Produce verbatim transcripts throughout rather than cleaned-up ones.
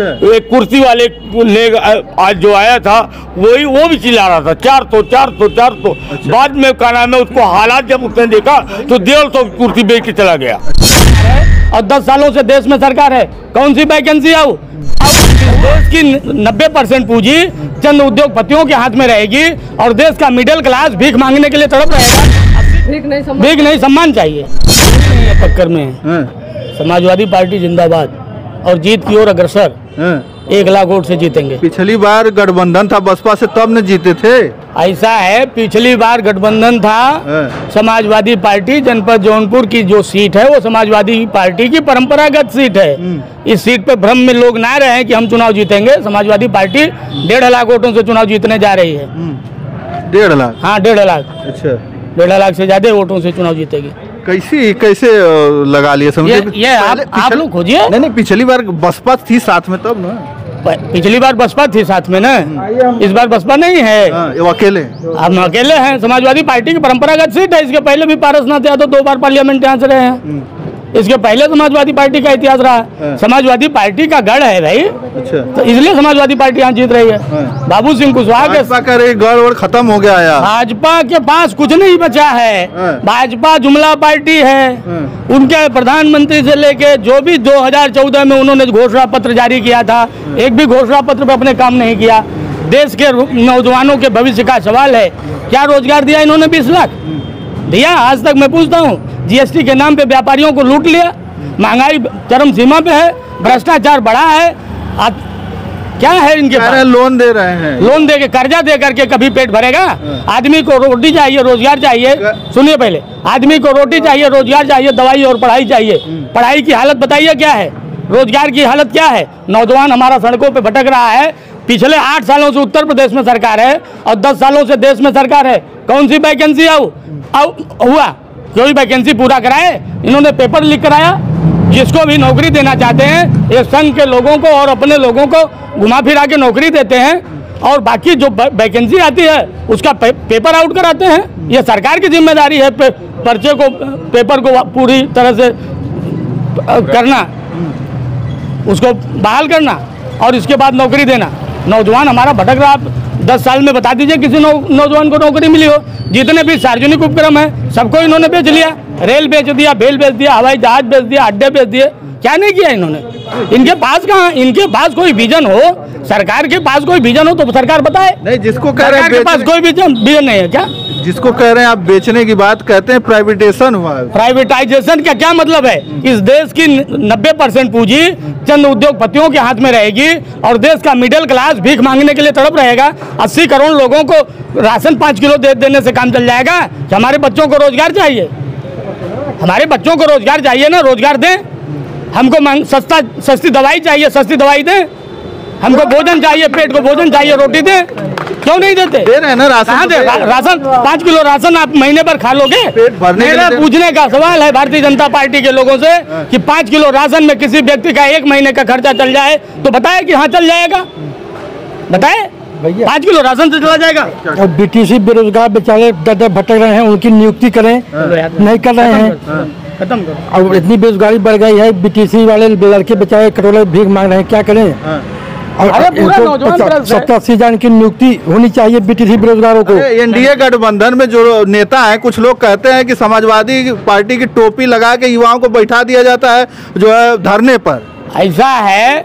अच्छा। एक कुर्सी वाले ने आज जो आया था वही वो, वो भी चिल्ला रहा था चार सौ चार सौ चार सौ। अच्छा। बाद में क्या नाम है उसको हालात जब उसने देखा तो डेढ़ सौ कुर्सी बेच के चला गया। और दस सालों से देश में सरकार है, कौन सी वैकेंसी है? देश की नब्बे परसेंट पूंजी चंद उद्योगपतियों के हाथ में रहेगी और देश का मिडिल क्लास भीख मांगने के लिए तड़प रहेगा। भीख नहीं, भीख नहीं, सम्मान चाहिए। टक्कर में समाजवादी पार्टी जिंदाबाद और जीत की ओर अग्रसर। एक लाख वोट से जीतेंगे। पिछली बार गठबंधन था बसपा से, तब न जीते थे। ऐसा है, पिछली बार गठबंधन था समाजवादी पार्टी। जनपद जौनपुर की जो सीट है वो समाजवादी पार्टी की परंपरागत सीट है। इस सीट पे भ्रम में लोग ना रहे कि हम चुनाव जीतेंगे। समाजवादी पार्टी डेढ़ लाख वोटों से चुनाव जीतने जा रही है। डेढ़ लाख? हाँ, डेढ़ लाख। अच्छा, डेढ़ लाख से ज्यादा वोटों से चुनाव जीतेगी। कैसी कैसे लगा लिए समझे? ये आप, आप लोग खोजिए। नहीं नहीं, पिछली बार बसपा थी साथ में तब ना। पिछली बार बसपा थी साथ में ना, इस बार बसपा नहीं है। आ, ये अकेले, हम अकेले हैं। समाजवादी पार्टी की परंपरागत सीट है। इसके पहले भी पारसनाथ यादव दो बार पार्लियामेंट यहाँ से रहे हैं। इसके पहले समाजवादी पार्टी का इतिहास रहा। समाजवादी पार्टी का गढ़ है भाई, तो इसलिए समाजवादी पार्टी यहाँ जीत रही है। बाबू सिंह कुशवाहा के गढ़ खत्म हो गया है। भाजपा के पास कुछ नहीं बचा है। भाजपा जुमला पार्टी है। उनके प्रधानमंत्री से लेके जो भी दो हज़ार चौदह में उन्होंने घोषणा पत्र जारी किया था, एक भी घोषणा पत्र पर अपने काम नहीं किया। देश के नौजवानों के भविष्य का सवाल है। क्या रोजगार दिया इन्होंने? बीस लाख दिया आज तक? मैं पूछता हूँ, जीएसटी के नाम पे व्यापारियों को लूट लिया। महंगाई चरम सीमा पे है, भ्रष्टाचार बढ़ा है। आ, क्या है इनके पास? लोन दे रहे हैं, लोन दे के कर्जा दे करके कभी पेट भरेगा? आदमी को रोटी चाहिए, रोजगार चाहिए। सुनिए पहले, आदमी को रोटी चाहिए, रोजगार चाहिए, दवाई और पढ़ाई चाहिए। पढ़ाई की हालत बताइए क्या है, रोजगार की हालत क्या है? नौजवान हमारा सड़कों पे भटक रहा है। पिछले आठ सालों से उत्तर प्रदेश में सरकार है और दस सालों से देश में सरकार है। कौन सी वैकेंसी है? हुआ कोई वैकेंसी पूरा कराए? इन्होंने पेपर लीक कराया। जिसको भी नौकरी देना चाहते हैं, ये संघ के लोगों को और अपने लोगों को घुमा फिरा के नौकरी देते हैं और बाकी जो वैकेंसी आती है उसका पे, पेपर आउट कराते हैं। ये सरकार की जिम्मेदारी है पे, पर्चे को, पेपर को पूरी तरह से करना, उसको बहाल करना और इसके बाद नौकरी देना। नौजवान हमारा भटक रहा। आप दस साल में बता दीजिए किसी नौ, नौजवान को नौकरी मिली हो। जितने भी सार्वजनिक उपक्रम है सबको इन्होंने बेच लिया। रेल बेच दिया, बेल बेच दिया, हवाई जहाज बेच दिया, अड्डे बेच दिए। क्या नहीं किया इन्होंने? इनके पास कहाँ, इनके पास कोई विजन हो? सरकार के पास कोई विजन हो तो सरकार बताए। नहीं, जिसको कह रहे हैं के पास कोई विजन विजन नहीं है क्या? जिसको कह रहे हैं आप बेचने की बात कहते हैं, प्राइवेटाइजेशन हुआ। प्राइवेटाइजेशन का क्या मतलब है? इस देश की नब्बे परसेंट पूंजी चंद उद्योगपतियों के हाथ में रहेगी और देश का मिडिल क्लास भीख मांगने के लिए तड़प रहेगा। अस्सी करोड़ लोगों को राशन पाँच किलो दे देने से काम चल जाएगा। हमारे बच्चों को रोजगार चाहिए, हमारे बच्चों को रोजगार चाहिए ना। रोजगार दें हमको, मांग सस्ता सस्ती दवाई चाहिए, सस्ती दवाई दें हमको। भोजन चाहिए, पेट को भोजन चाहिए, रोटी दें। क्यों नहीं देते? दे रहे हैं ना राशन। दे राशन, पाँच किलो राशन आप महीने पर खा लोगे? मेरा पूछने का सवाल है भारतीय जनता पार्टी के लोगों से कि पाँच किलो राशन में किसी व्यक्ति का एक महीने का खर्चा चल जाए तो बताए कि हाँ चल जाएगा? बताए भैया, पाँच किलो राशन से चला जाएगा? बीटीसी बेरोजगार बेचारे डर भटक रहे हैं, उनकी नियुक्ति करें, नहीं कर रहे हैं। खत्म करो। और इतनी बेरोजगारी बढ़ गई है, बीटीसी वाले लड़के बेचारे करोड़ों भीख मांग रहे हैं, क्या करें? और सत्तर अस्सी जन की नियुक्ति होनी चाहिए बीटीसी बेरोजगारों को। एनडीए गठबंधन में जो नेता है, कुछ लोग कहते हैं कि समाजवादी पार्टी की टोपी लगा के युवाओं को बैठा दिया जाता है जो है धरने पर। ऐसा है,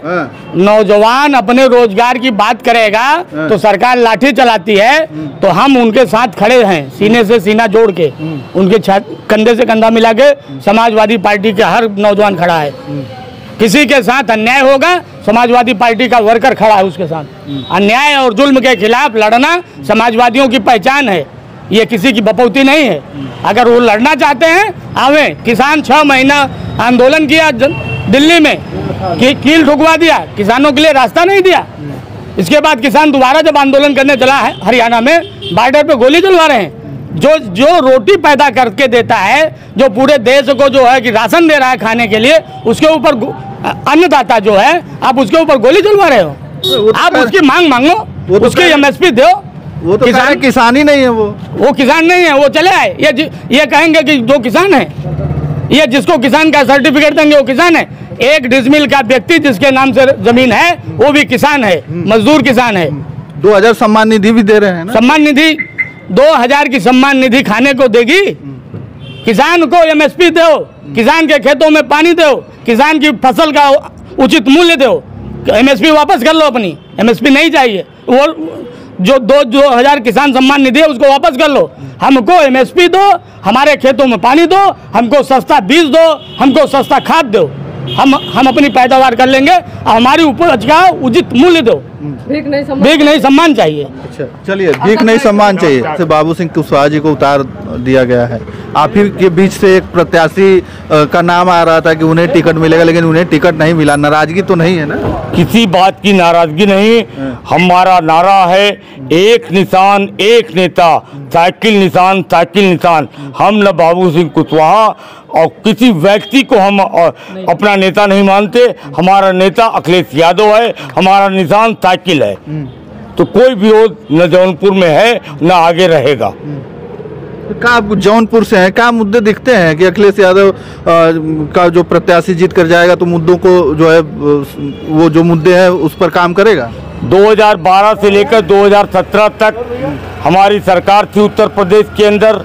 नौजवान अपने रोजगार की बात करेगा तो सरकार लाठी चलाती है, तो हम उनके साथ खड़े हैं, सीने से सीना जोड़ के, उनके कंधे से कंधा मिला के। समाजवादी पार्टी के हर नौजवान खड़ा है। किसी के साथ अन्याय होगा, समाजवादी पार्टी का वर्कर खड़ा है उसके साथ। अन्याय और जुल्म के खिलाफ लड़ना समाजवादियों की पहचान है, ये किसी की बपौती नहीं है। अगर वो लड़ना चाहते हैं आवे। किसान छह महीना आंदोलन किया दिल्ली में, कि कील ठुकवा दिया, किसानों के लिए रास्ता नहीं दिया। इसके बाद किसान दोबारा जब आंदोलन करने चला है हरियाणा में, बॉर्डर पे गोली चलवा रहे हैं। जो जो रोटी पैदा करके देता है, जो पूरे देश को जो है कि राशन दे रहा है खाने के लिए, उसके ऊपर अन्नदाता जो है, आप उसके ऊपर गोली चलवा रहे हो। आप उसकी मांग मांगो, उसकी एमएसपी दो। वो तो किसान, किसान ही नहीं है। वो वो किसान नहीं है, वो चले आए। ये ये कहेंगे कि जो किसान है, ये जिसको किसान का सर्टिफिकेट देंगे वो किसान है। एक डिसमिल का व्यक्ति जिसके नाम से जमीन है वो भी किसान है, मजदूर किसान है। दो हजार सम्मान निधि भी दे रहे हैं ना? सम्मान निधि दो हजार की सम्मान निधि खाने को देगी? किसान को एमएसपी दो, किसान के खेतों में पानी दो, किसान की फसल का उचित मूल्य दो। एमएसपी वापस कर लो, अपनी एमएसपी नहीं चाहिए। वो जो दो जो हजार किसान सम्मान निधि है उसको वापस कर लो। हमको एमएसपी दो, हमारे खेतों में पानी दो, हमको सस्ता बीज दो, हमको सस्ता खाद दो, हम हम अपनी पैदावार कर लेंगे, हमारी उपज का उचित मूल्य दो। भीख नहीं, भीख नहीं सम्मान चाहिए। अच्छा चलिए, भीख नहीं सम्मान चाहिए। बाबू सिंह कुशवाहा जी को उतार दिया गया है। आप ही के बीच से एक प्रत्याशी का नाम आ रहा था कि उन्हें टिकट मिलेगा, लेकिन उन्हें टिकट नहीं मिला। नाराजगी तो नहीं है ना? किसी बात की नाराजगी नहीं। हमारा नारा है एक निशान एक नेता, साइकिल निशान साइकिल निशान। हम न बाबू सिंह कुशवाहा और किसी व्यक्ति को हम अपना नेता नहीं मानते। हमारा नेता अखिलेश यादव है, हमारा निशान साइकिल है। तो कोई विरोध न जौनपुर में है न आगे रहेगा। क्या जौनपुर से है, क्या मुद्दे दिखते हैं कि अखिलेश यादव का जो प्रत्याशी जीत कर जाएगा तो मुद्दों को जो है वो जो मुद्दे हैं उस पर काम करेगा? दो हजार बारह से लेकर दो हजार सत्रह तक हमारी सरकार थी उत्तर प्रदेश के अंदर,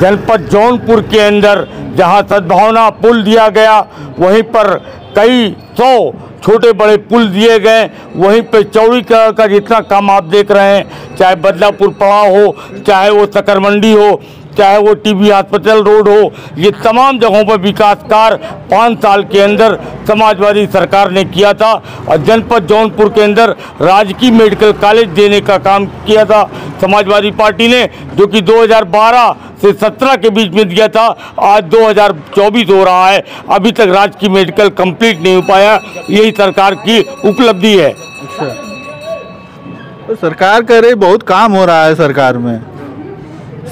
जनपद जौनपुर के अंदर, जहां सद्भावना पुल दिया गया वहीं पर कई सौ छोटे बड़े पुल दिए गए। वहीं पे चौड़ीकरण का जितना काम आप देख रहे हैं, चाहे बदलापुर पड़ाव हो, चाहे वो सकरमंडी हो, चाहे वो टीबी हॉस्पिटल रोड हो, ये तमाम जगहों पर विकास कार्य पाँच साल के अंदर समाजवादी सरकार ने किया था। और जनपद जौनपुर के अंदर राजकीय मेडिकल कॉलेज देने का काम किया था समाजवादी पार्टी ने, जो कि दो हजार बारह से सत्रह के बीच में दिया था। आज दो हजार चौबीस हो रहा है, अभी तक राजकीय मेडिकल कंप्लीट नहीं हो पाया। यही सरकार की उपलब्धि है। तो सरकार कह रही बहुत काम हो रहा है सरकार में।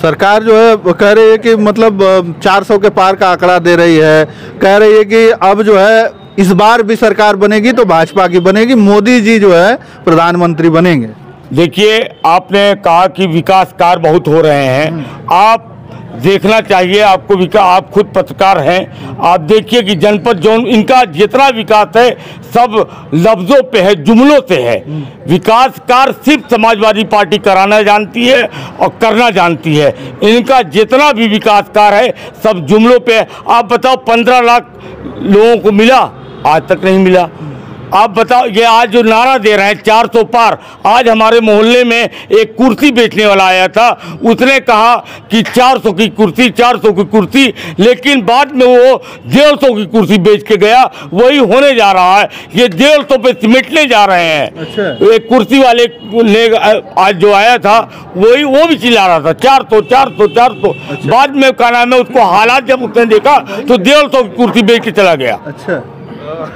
सरकार जो है कह रही है कि मतलब चार सौ के पार का आंकड़ा दे रही है, कह रही है कि अब जो है इस बार भी सरकार बनेगी तो भाजपा की बनेगी, मोदी जी जो है प्रधानमंत्री बनेंगे। देखिए, आपने कहा कि विकास कार्य बहुत हो रहे हैं। आप देखना चाहिए, आपको विकास, आप खुद पत्रकार हैं, आप देखिए कि जनपद जोन इनका जितना विकास है सब लफ्जों पे है, जुमलों से है। विकास कार्य सिर्फ समाजवादी पार्टी कराना जानती है और करना जानती है। इनका जितना भी विकास कार्य है सब जुमलों पे है। आप बताओ, पंद्रह लाख लोगों को मिला, आज तक नहीं मिला। आप बताओ, ये आज जो नारा दे रहे हैं चार सौ पार, आज हमारे मोहल्ले में एक कुर्सी बेचने वाला आया था, उसने कहा कि चार सौ की कुर्सी चार सौ की कुर्सी, लेकिन बाद में वो डेढ़ सौ की कुर्सी बेच के गया। वही होने जा रहा है, ये डेढ़ सौ पे सिमटने जा रहे हैं। अच्छा। एक कुर्सी वाले ने आज जो आया था वही वो भी चिल्ला रहा था चार सौ चार सौ चार सौ। अच्छा। बाद में क्या नाम है, उसको हालात जब उसने देखा तो डेढ़ सौ की कुर्सी बेच के चला गया। अच्छा,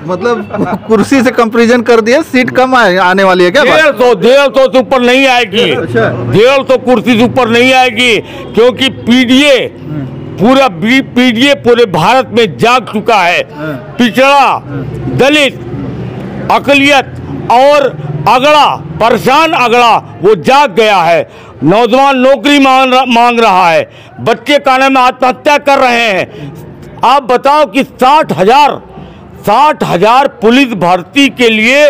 मतलब कुर्सी से कंपैरिजन कर दिया, सीट कम आए, आने वाली है क्या? डेढ़ सौ डेढ़ सौ से ऊपर नहीं आएगी। अच्छा। डेढ़ सौ कुर्सी से ऊपर नहीं आएगी, क्योंकि पीडीए पूरा पीडीए पूरे भारत में जाग चुका है। पिछड़ा, दलित, अकलियत और अगड़ा, परेशान अगड़ा, वो जाग गया है। नौजवान नौकरी मांग रहा है, बच्चे काने में आत्महत्या कर रहे हैं। आप बताओ कि साठ हजार साठ हजार पुलिस भर्ती के लिए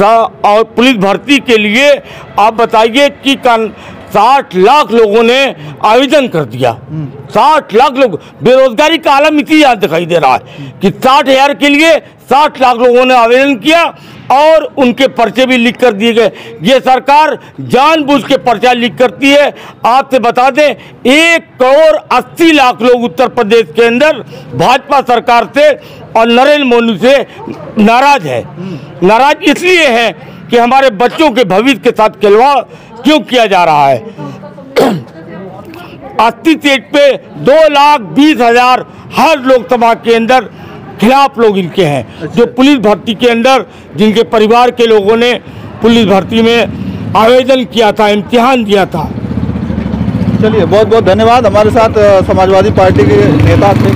और पुलिस भर्ती के लिए आप बताइए कि साठ लाख लोगों ने आवेदन कर दिया। साठ लाख लोग, बेरोजगारी का आलम इसी यहाँ दिखाई दे रहा है कि साठ हजार के लिए साठ लाख लोगों ने आवेदन किया और उनके पर्चे भी लीक कर दिए गए। ये सरकार जानबूझ के पर्चा लीक करती है। आपसे बता दें, एक करोड़ अस्सी लाख लोग उत्तर प्रदेश के अंदर भाजपा सरकार से और नरेंद्र मोदी से नाराज है। नाराज इसलिए है कि हमारे बच्चों के भविष्य के साथ खिलवाड़ क्यों किया जा रहा है। अस्सी सीट पे दो लाख बीस हजार हर लोकसभा के अंदर खिलाफ लोग इनके हैं। अच्छा। जो पुलिस भर्ती के अंदर जिनके परिवार के लोगों ने पुलिस भर्ती में आवेदन किया था, इम्तिहान दिया था। चलिए, बहुत बहुत धन्यवाद। हमारे साथ समाजवादी पार्टी के नेता थे।